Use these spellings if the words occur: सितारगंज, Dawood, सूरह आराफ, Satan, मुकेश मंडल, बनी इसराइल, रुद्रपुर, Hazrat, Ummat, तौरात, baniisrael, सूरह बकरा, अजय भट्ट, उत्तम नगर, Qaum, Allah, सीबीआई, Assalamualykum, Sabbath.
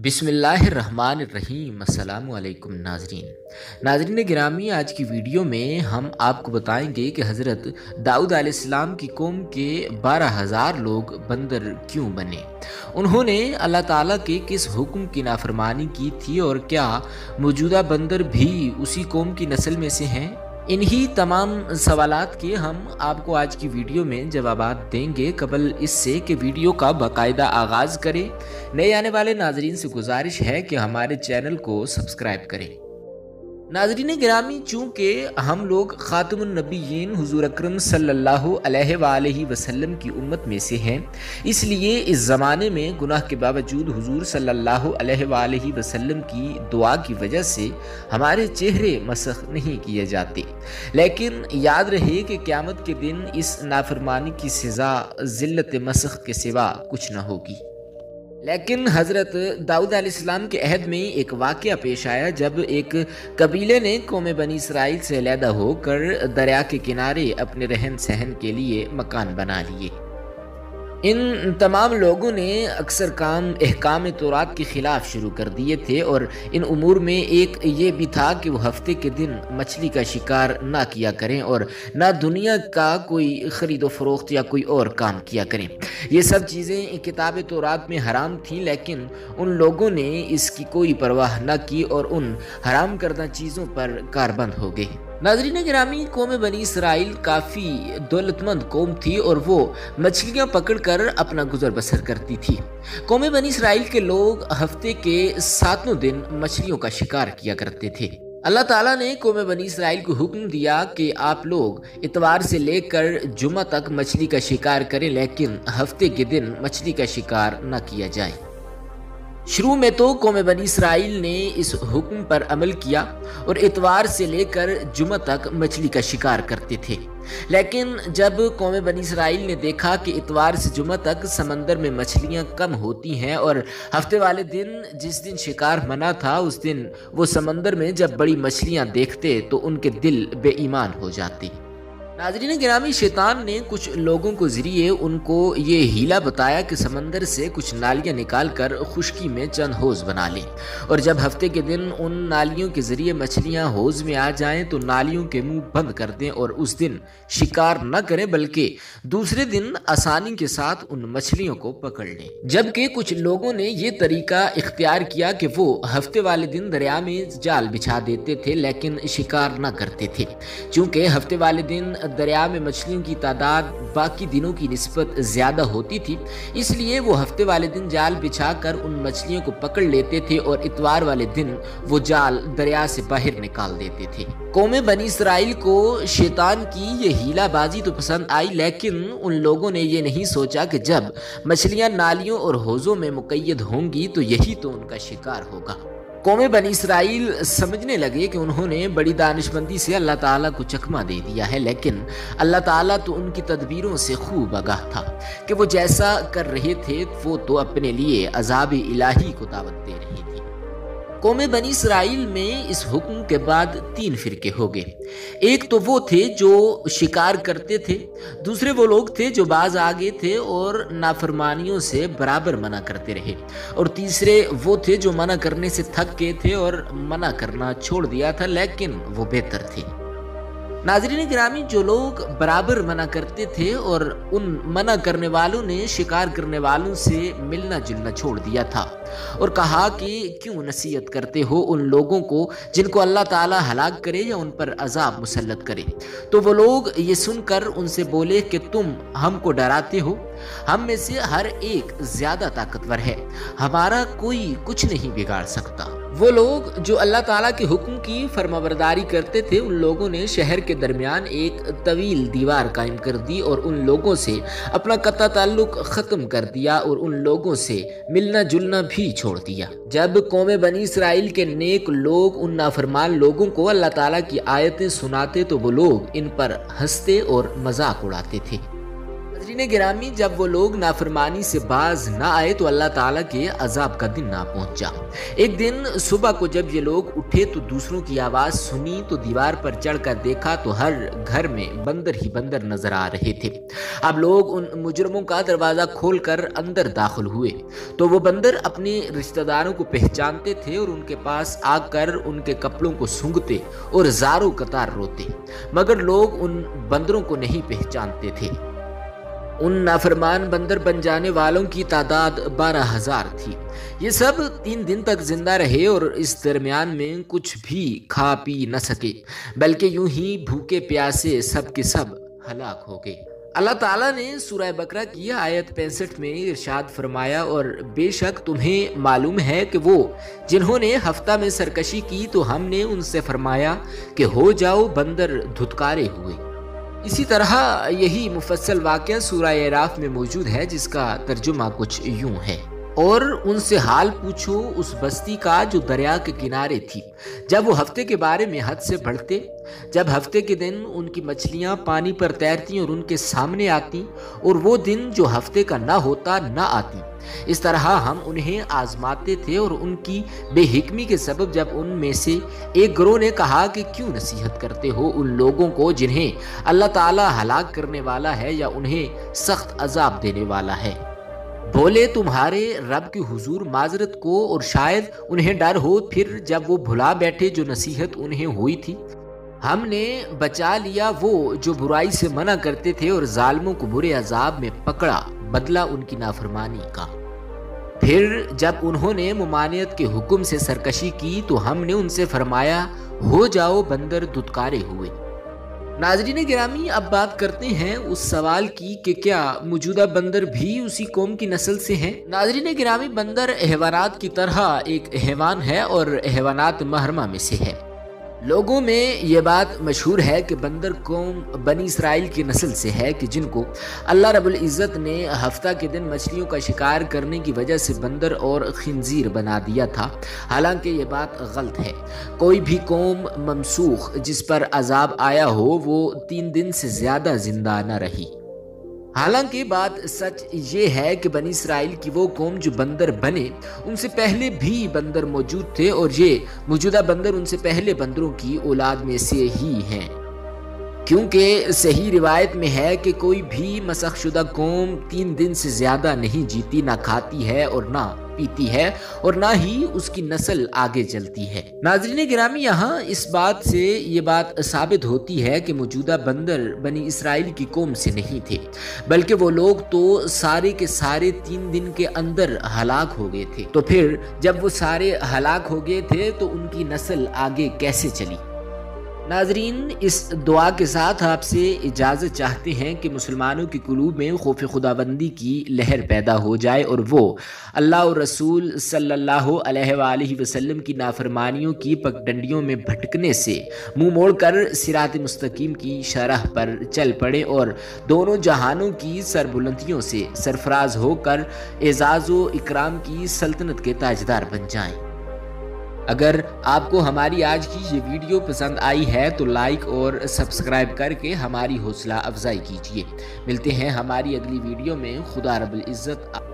बिस्मिल्लाहिर्रहमानिर्रहीम। अस्सलामुअलैकुम नाज़रीन गिरामी, आज की वीडियो में हम आपको बताएंगे कि हज़रत दाऊद अलैहिस्सलाम की कौम के 12,000 लोग बंदर क्यों बने, उन्होंने अल्लाह ताला के किस हुक्म की नाफरमानी की थी और क्या मौजूदा बंदर भी उसी कौम की नस्ल में से हैं। इन्हीं तमाम सवालात के हम आपको आज की वीडियो में जवाबात देंगे। कबल इससे कि वीडियो का बाकायदा आगाज़ करें, नए आने वाले नाजरीन से गुजारिश है कि हमारे चैनल को सब्सक्राइब करें। नाजरीन गिरामी, चूँकि हम लोग ख़ातमुन नबीयीन हुज़ूर अकरम सल्लल्लाहु अलैहि वसल्लम की उम्मत में से हैं, इसलिए इस ज़माने में गुनाह के बावजूद हुज़ूर सल्लल्लाहु अलैहि वसल्लम की दुआ की वजह से हमारे चेहरे मसख़ नहीं किए जाते। लेकिन याद रहे कि क़यामत के दिन इस नाफरमानी की सज़ा ज़िल्लत मसख़ के सिवा कुछ न होगी। लेकिन हज़रत दाऊद अलैहिस्सलाम के अहद में एक वाक़या पेश आया, जब एक कबीले ने कौम बनीइस्राइल से अलहदा होकर दरिया के किनारे अपने रहन सहन के लिए मकान बना लिए। इन तमाम लोगों ने अक्सर काम अहकाम तौरात के ख़िलाफ़ शुरू कर दिए थे, और इन उमूर में एक ये भी था कि वह हफ्ते के दिन मछली का शिकार ना किया करें और ना दुनिया का कोई ख़रीदो फरोख्त या कोई और काम किया करें। ये सब चीज़ें किताब तौरात में हराम थीं, लेकिन उन लोगों ने इसकी कोई परवाह ना की और उन हराम करदा चीज़ों पर कारबंद हो गए। नाज़रीन गिरामी, कौम बनी इसराइल काफ़ी दौलतमंद कौम थी और वो मछलियाँ पकड़कर अपना गुजर बसर करती थी। कौम बनी इसराइल के लोग हफ्ते के 7 दिन मछलियों का शिकार किया करते थे। अल्लाह ताला ने कौम बनी इसराइल को हुक्म दिया कि आप लोग इतवार से लेकर जुमा तक मछली का शिकार करें, लेकिन हफ्ते के दिन मछली का शिकार न किया जाए। शुरू में तो कौम बनी इसराइल ने इस हुक्म पर अमल किया और इतवार से लेकर जुमा तक मछली का शिकार करते थे, लेकिन जब कौम बनी इसराइल ने देखा कि इतवार से जुमा तक समंदर में मछलियां कम होती हैं और हफ्ते वाले दिन जिस दिन शिकार मना था उस दिन वो समंदर में जब बड़ी मछलियां देखते तो उनके दिल बेईमान हो जाते। नाज़रीन गिरामी, शैतान ने कुछ लोगों को ज़रिए उनको ये हीला बताया कि समंदर से कुछ नालियाँ निकाल कर खुश्की में चंद होज़ बना लें, और जब हफ्ते के दिन उन नालियों के ज़रिए मछलियाँ होज़ में आ जाएं तो नालियों के मुंह बंद कर दें और उस दिन शिकार न करें, बल्कि दूसरे दिन आसानी के साथ उन मछलियों को पकड़ लें। जबकि कुछ लोगों ने ये तरीका इख्तियार किया कि वो हफ्ते वाले दिन दरिया में जाल बिछा देते थे, लेकिन शिकार न करते थे। चूँकि हफ्ते वाले दिन दरिया में मछलियों की तादाद बाकी दिनों की निस्बत ज़्यादा होती थी, इसलिए वो हफ्ते वाले दिन जाल बिछाकर उन मछलियों को पकड़ लेते थे और इतवार वाले दिन वो जाल दरिया से बाहर निकाल देते थे। कौम बनी इसराइल को शैतान की ये हीलाबाजी तो पसंद आई, लेकिन उन लोगों ने ये नहीं सोचा कि जब मछलियाँ नालियों और हौज़ों में मुक़य्यद होंगी तो यही तो उनका शिकार होगा। कौम बनी इसराइल समझने लगे कि उन्होंने बड़ी दानिशमंदी से अल्लाह ताला को चकमा दे दिया है, लेकिन अल्लाह ताला तो उनकी तदबीरों से खूब आगाह था कि वो जैसा कर रहे थे वो तो अपने लिए अज़ाब इलाही को दावत दे रहे थे। कौम बनी इसराइल में इस हुक्म के बाद 3 फ़िरके हो गए। एक तो वो थे जो शिकार करते थे, दूसरे वो लोग थे जो बाज आ गए थे और नाफरमानियों से बराबर मना करते रहे, और तीसरे वो थे जो मना करने से थक गए थे और मना करना छोड़ दिया था, लेकिन वो बेहतर थे। नाज़रीन गिरामी, जो लोग बराबर मना करते थे और उन मना करने वालों ने शिकार करने वालों से मिलना जुलना छोड़ दिया था और कहा कि क्यों नसीहत करते हो उन लोगों को जिनको अल्लाह ताला हलाक करे या उन पर अजाब मुसल्लत करे, तो वो लोग ये सुनकर उनसे बोले कि तुम हमको डराते हो, हम में से हर एक ज़्यादा ताकतवर है, हमारा कोई कुछ नहीं बिगाड़ सकता। वो लोग जो अल्लाह ताला के हुक्म की फरमाबरदारी करते थे, उन लोगों ने शहर के दरमियान एक तवील दीवार कायम कर दी और उन लोगों से अपना कता ताल्लुक ख़त्म कर दिया और उन लोगों से मिलना जुलना भी छोड़ दिया। जब कौम बनी इसराइल के नेक लोग उन नाफरमान लोगों को अल्लाह ताला की आयतें सुनाते तो वो लोग इन पर हंसते और मजाक उड़ाते थे। नाज़रीन गिरामी, जब वो लोग नाफरमानी से बाज ना आए तो अल्लाह ताला के अजाब का दिन ना पहुंचा। एक दिन सुबह को जब ये लोग उठे तो दूसरों की आवाज़ सुनी तो दीवार पर चढ़कर देखा तो हर घर में बंदर ही बंदर नजर आ रहे थे। अब लोग उन मुजरमों का दरवाज़ा खोलकर अंदर दाखिल हुए तो वो बंदर अपने रिश्तेदारों को पहचानते थे और उनके पास आकर उनके कपड़ों को सूंघते और हजारों कतार रोते, मगर लोग उन बंदरों को नहीं पहचानते थे। उन नाफरमान बंदर बन जाने वालों की तादाद 12,000 थी। ये सब 3 दिन तक जिंदा रहे और इस दरमियान में कुछ भी खा पी न सके, बल्कि यूं ही भूखे प्यासे सब के सब हलाक हो गए। अल्लाह ताला ने सूरह बकरा की आयत 65 में इरशाद फरमाया, और बेशक तुम्हें मालूम है कि वो जिन्होंने हफ्ता में सरकशी की तो हमने उनसे फरमाया कि हो जाओ बंदर धुतकारे हुए। इसी तरह यही मुफस्सल वाक़या सूरह आराफ में मौजूद है, जिसका तर्जुमा कुछ यूं है, और उनसे हाल पूछो उस बस्ती का जो दरिया के किनारे थी, जब वो हफ्ते के बारे में हद से बढ़ते, जब हफ्ते के दिन उनकी मछलियां पानी पर तैरती और उनके सामने आती और वो दिन जो हफ्ते का ना होता ना आती। इस तरह हम उन्हें आजमाते थे, और उनकी बेहिकमी के सबब जब उनमें से एक गिरोह ने कहा कि क्यों नसीहत करते हो उन लोगों को जिन्हें अल्लाह ताला हलाक करने वाला है या उन्हें सख्त अजाब देने वाला है। बोले तुम्हारे रब के हुजूर माजरत को, और शायद उन्हें डर हो फिर जब वो भुला बैठे जो नसीहत उन्हें हुई थी। हमने बचा लिया वो जो बुराई से मना करते थे, और जालिमों को बुरे अजाब में पकड़ा बदला उनकी नाफरमानी का। फिर जब उन्होंने मुमानियत के हुक्म से सरकशी की तो हमने उनसे फरमाया हो जाओ बंदर दुत्कारे हुए। नाज़रीन गिरामी, अब बात करते हैं उस सवाल की कि क्या मौजूदा बंदर भी उसी कौम की नस्ल से हैं। नाज़रीन गिरामी, बंदर हैवानात की तरह एक हैवान है और हैवानात महरमा में से है। लोगों में ये बात मशहूर है कि बंदर कौम बनी इसराइल की नस्ल से है कि जिनको अल्लाह रब्बुल इज़्ज़त ने हफ्ता के दिन मछलियों का शिकार करने की वजह से बंदर और खिंजीर बना दिया था। हालांकि ये बात गलत है। कोई भी कौम ममसूख जिस पर अजाब आया हो वो 3 दिन से ज़्यादा जिंदा ना रही। हालांकि बात सच ये है कि बनी इसराइल की वो कौम जो बंदर बने उनसे पहले भी बंदर मौजूद थे, और ये मौजूदा बंदर उनसे पहले बंदरों की औलाद में से ही हैं, क्योंकि सही रिवायत में है कि कोई भी मसखशुदा कौम 3 दिन से ज़्यादा नहीं जीती, ना खाती है और ना पीती है, और ना ही उसकी नस्ल आगे चलती है। नाज़रीन गिरामी, यहाँ इस बात से ये बात साबित होती है कि मौजूदा बंदर बनी इसराइल की कौम से नहीं थे, बल्कि वो लोग तो सारे के सारे 3 दिन के अंदर हलाक हो गए थे। तो फिर जब वो सारे हलाक हो गए थे तो उनकी नस्ल आगे कैसे चली। नाज़रीन, इस दुआ के साथ आपसे इजाज़त चाहते हैं कि मुसलमानों के कुलूब में खौफ खुदाबंदी की लहर पैदा हो जाए, और वो अल्लाह और रसूल सल्लल्लाहु अलैहि वसल्लम की नाफरमानियों की पगडंडियों में भटकने से मुंह मोड़कर सिरात मुस्तकीम की शराह पर चल पड़े, और दोनों जहानों की सरबुलंदियों से सरफराज होकर एजाज़ व इकराम की सल्तनत के ताजदार बन जाएँ। अगर आपको हमारी आज की ये वीडियो पसंद आई है तो लाइक और सब्सक्राइब करके हमारी हौसला अफजाई कीजिए। मिलते हैं हमारी अगली वीडियो में। खुदा रब्बुल इज़्ज़त।